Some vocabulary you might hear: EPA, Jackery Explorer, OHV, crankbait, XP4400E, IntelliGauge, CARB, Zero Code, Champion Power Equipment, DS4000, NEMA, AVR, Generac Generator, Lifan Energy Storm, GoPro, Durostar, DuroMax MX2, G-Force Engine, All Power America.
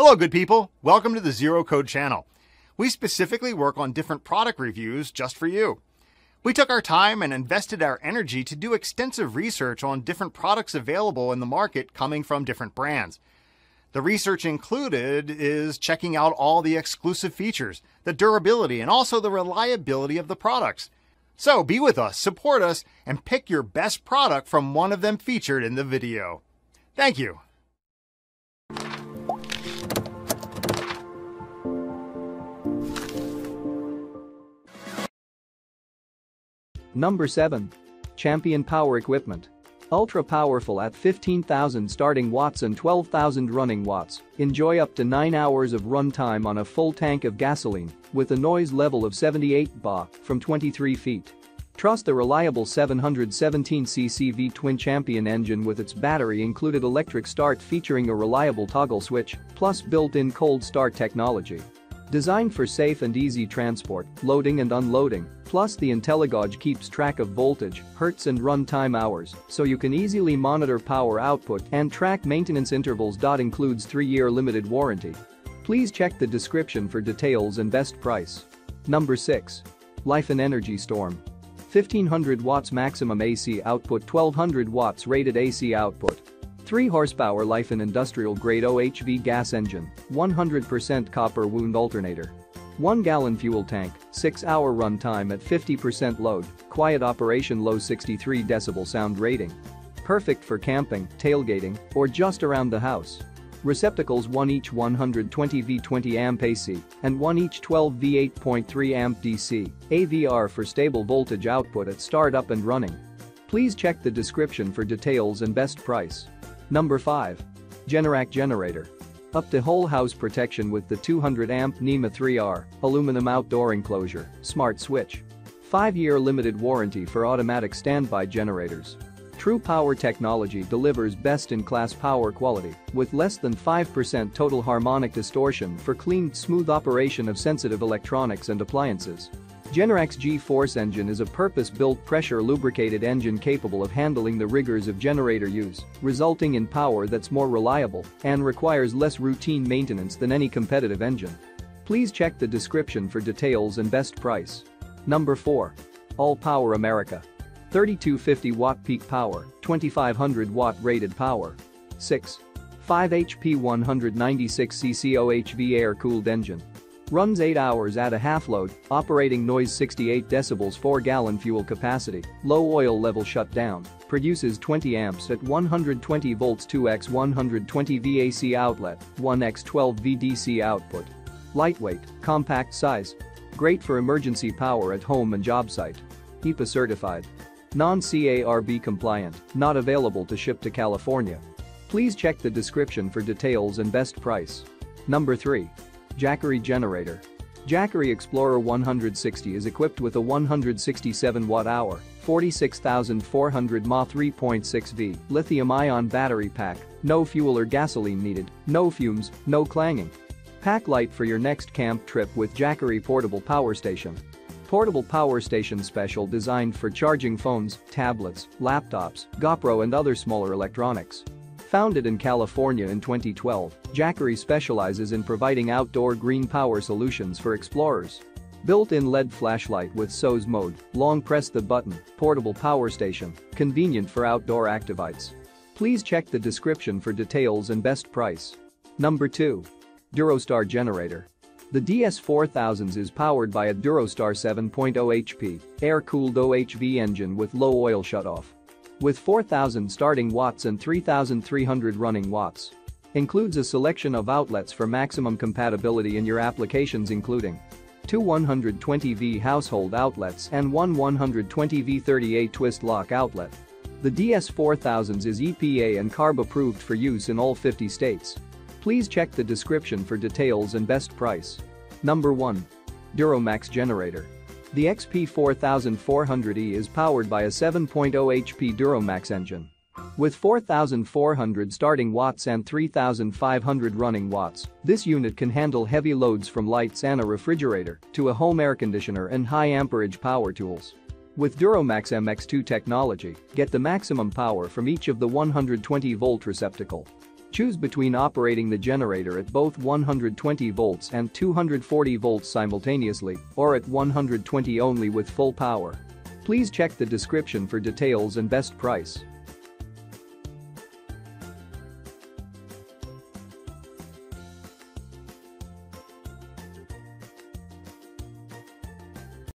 Hello, good people. Welcome to the Zero Code channel. We specifically work on different product reviews just for you. We took our time and invested our energy to do extensive research on different products available in the market coming from different brands. The research included is checking out all the exclusive features, the durability, and also the reliability of the products. So be with us, support us, and pick your best product from one of them featured in the video. Thank you. Number 7. Champion Power Equipment. Ultra powerful at 15,000 starting watts and 12,000 running watts, enjoy up to 9 hours of run time on a full tank of gasoline with a noise level of 78 BA from 23 feet. Trust the reliable 717cc V-twin Champion engine with its battery-included electric start featuring a reliable toggle switch plus built-in cold start technology. Designed for safe and easy transport, loading and unloading, plus the IntelliGauge keeps track of voltage, hertz and runtime hours, so you can easily monitor power output and track maintenance intervals. Includes 3-year limited warranty. Please check the description for details and best price. Number 6. Lifan Energy Storm. 1500 watts maximum AC output, 1200 watts rated AC output. 3-horsepower Lifan industrial grade OHV gas engine, 100% copper wound alternator. 1-gallon fuel tank, 6-hour run time at 50% load, quiet operation, low 63 decibel sound rating. Perfect for camping, tailgating, or just around the house. Receptacles, one each 120V 20A AC and one each 12V 8.3A DC, AVR for stable voltage output at start up and running. Please check the description for details and best price. Number 5. Generac Generator. Up to whole house protection with the 200-amp NEMA 3R aluminum outdoor enclosure, smart switch. 5-year limited warranty for automatic standby generators. True Power technology delivers best-in-class power quality with less than 5% total harmonic distortion for clean, smooth operation of sensitive electronics and appliances. Generac's G-Force Engine is a purpose-built pressure-lubricated engine capable of handling the rigors of generator use, resulting in power that's more reliable and requires less routine maintenance than any competitive engine. Please check the description for details and best price. Number 4. All Power America. 3250 watt peak power, 2500 watt rated power. 6.5 HP 196cc OHV air-cooled engine. Runs 8 hours at a half load, operating noise 68 decibels, 4-gallon fuel capacity, low oil level shutdown, produces 20 amps at 120 volts, 2x 120 VAC outlet, 1x 12 VDC output. Lightweight, compact size. Great for emergency power at home and job site. EPA certified. Non-CARB compliant, not available to ship to California. Please check the description for details and best price. Number 3. Jackery Generator. Jackery Explorer 160 is equipped with a 167 watt-hour, 46,400 mAh 3.6V lithium-ion battery pack, no fuel or gasoline needed, no fumes, no clanging. Pack light for your next camp trip with Jackery Portable Power Station. Portable Power Station Special designed for charging phones, tablets, laptops, GoPro and other smaller electronics. Founded in California in 2012, Jackery specializes in providing outdoor green power solutions for explorers. Built-in LED flashlight with SOS mode, long press the button, portable power station, convenient for outdoor activites. Please check the description for details and best price. Number 2. Durostar Generator. The DS4000 is powered by a Durostar 7.0 HP air-cooled OHV engine with low oil shutoff. With 4,000 starting watts and 3,300 running watts. Includes a selection of outlets for maximum compatibility in your applications including 2 120V household outlets and 1 120V 30A twist lock outlet. The DS4000 is EPA and CARB approved for use in all 50 states. Please check the description for details and best price. Number 1. DuroMax Generator. The XP4400E is powered by a 7.0 HP DuroMax engine. With 4,400 starting watts and 3,500 running watts, this unit can handle heavy loads from lights and a refrigerator to a home air conditioner and high amperage power tools. With DuroMax MX2 technology, get the maximum power from each of the 120-volt receptacle. Choose between operating the generator at both 120 volts and 240 volts simultaneously, or at 120 only with full power. Please check the description for details and best price.